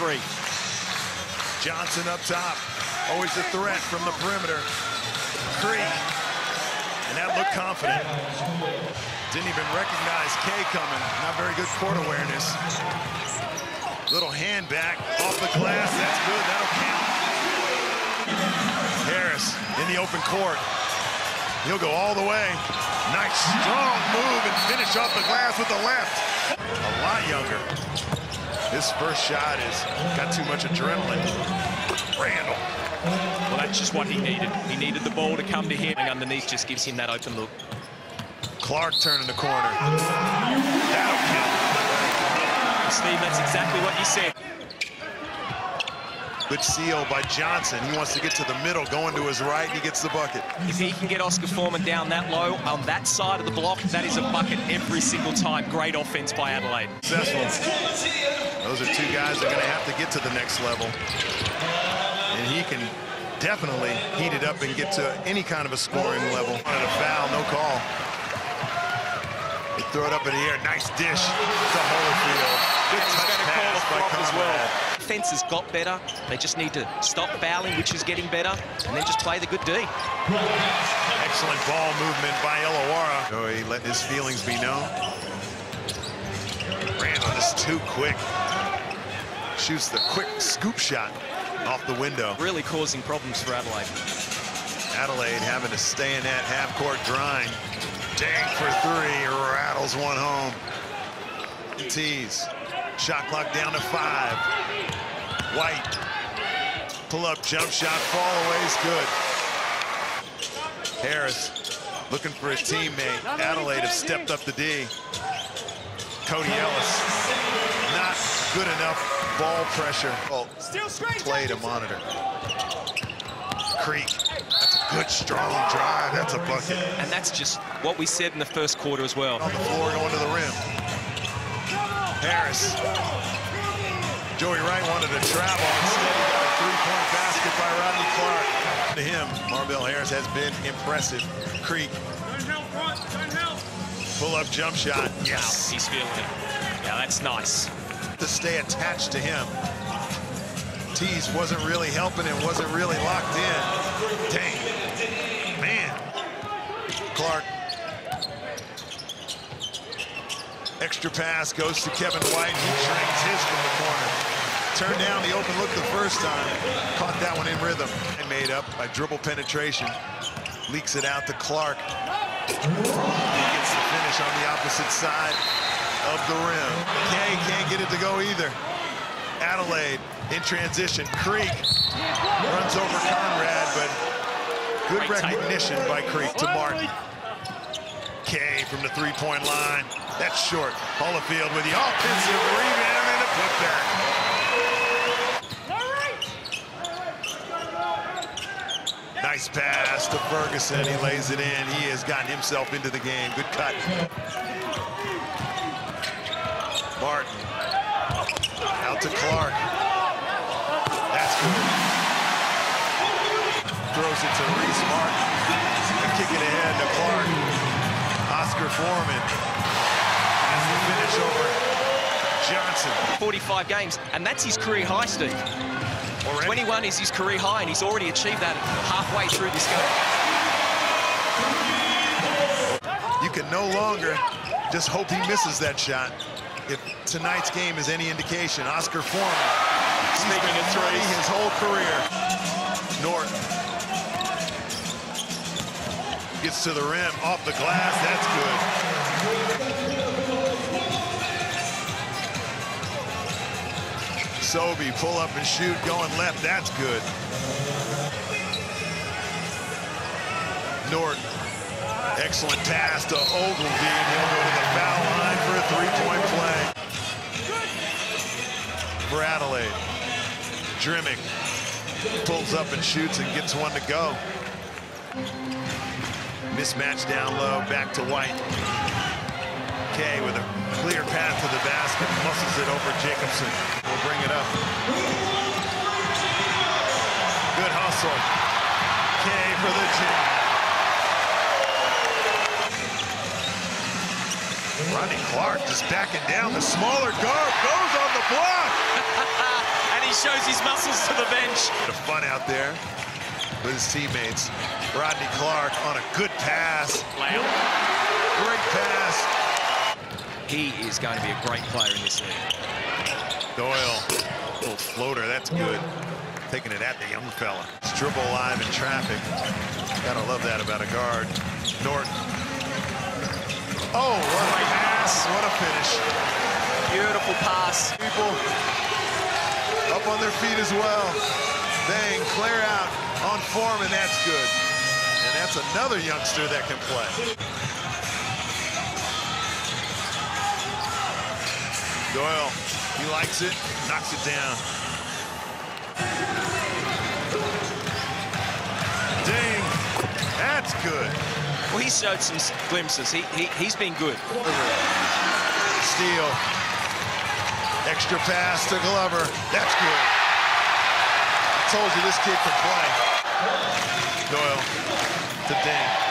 three. Johnson up top, always a threat from the perimeter. Creek, and that looked confident. Didn't even recognize Kay coming. Not very good court awareness. Little hand back off the glass. That's good. That'll count. Harris in the open court. He'll go all the way. Nice strong move and finish off the glass with the left. A lot younger. His first shot has got too much adrenaline. Randall. Well, that's just what he needed. He needed the ball to come to him, and underneath just gives him that open look. Clark turning the corner. That'll kill. Steve, that's exactly what you said. Good seal by Johnson. He wants to get to the middle, going to his right, and he gets the bucket. If he can get Oscar Foreman down that low on that side of the block, that is a bucket every single time. Great offense by Adelaide. Successful. Those are two guys that are going to have to get to the next level. And he can definitely heat it up and get to any kind of a scoring level. And a foul, no call. They throw it up in the air. Nice dish to Holyfield. Good touch pass by Conrad. Defense has got better. They just need to stop fouling, which is getting better, and then just play the good D. Excellent ball movement by Illawarra. Joey letting his feelings be known. Randall is too quick. Shoots the quick scoop shot off the window. Really causing problems for Adelaide. Adelaide having to stay in that half-court grind. Dang for three, rattles one home. Tees. Shot clock down to 5. White, pull-up, jump shot, fall away is good. Harris looking for his teammate. Adelaide have stepped up the D. Cody Ellis, not good enough ball pressure. Well, play to monitor. Creek, that's a good, strong drive. That's a bucket. And that's just what we said in the first quarter as well. On the floor, going to the rim. Harris. Joey Wright wanted to travel. Instead, he got a three-point basket by Rodney Clark. To him, Marvell Harris has been impressive. Creek. Pull-up jump shot. Yes. Wow, he's feeling it. Yeah, that's nice. To stay attached to him. Tees wasn't really helping and wasn't really locked in. Dang. Man. Clark. Extra pass goes to Kevin White. He drains his from the corner. Turned down the open look the first time. Caught that one in rhythm. And made up by dribble penetration. Leaks it out to Clark. He gets the finish on the opposite side of the rim. Kay can't get it to go either. Adelaide in transition. Creek runs over Conrad, but good recognition by Creek to Martin. Kay from the three-point line. That's short. Holyfield with the offensive rebound and a putback. Nice pass to Ferguson. He lays it in. He has gotten himself into the game. Good cut. Martin. Out to Clark. That's good. Throws it to Reese Martin. And kick it ahead to Clark. Oscar Foreman. Finish over Johnson. 45 games, and that's his career high, Steve. Already? 21 is his career high, and he's already achieved that halfway through this game. You can no longer just hope he misses that shot. If tonight's game is any indication, Oscar Foreman. He's making a three his whole career. Norton. Gets to the rim, off the glass, that's good. Sobey, pull up and shoot, going left, that's good. Norton, excellent pass to Ogilvie, and he'll go to the foul line for a three-point play. For Adelaide, Drimmick pulls up and shoots and gets one to go. Mismatch down low, back to White. Kay with a clear path to the basket, muscles it over Jacobson. Bring it up. Good hustle. Kay for the team. Ronnie Clark just backing down. The smaller guard goes on the block. and he shows his muscles to the bench. The fun out there with his teammates. Rodney Clark on a good pass. Lamb. Great pass. He is going to be a great player in this league. Doyle, little floater, that's good. Taking it at the young fella. It's dribble live in traffic. Gotta love that about a guard. Norton. Oh, what a pass, what a finish. Beautiful pass. People up on their feet as well. Dang, clear out on Foreman, and that's good. And that's another youngster that can play. Doyle, he likes it, knocks it down. Dang, that's good. Well, he showed some glimpses. He's been good. Steal. Extra pass to Glover. That's good. I told you this kid can play. Doyle to Dane.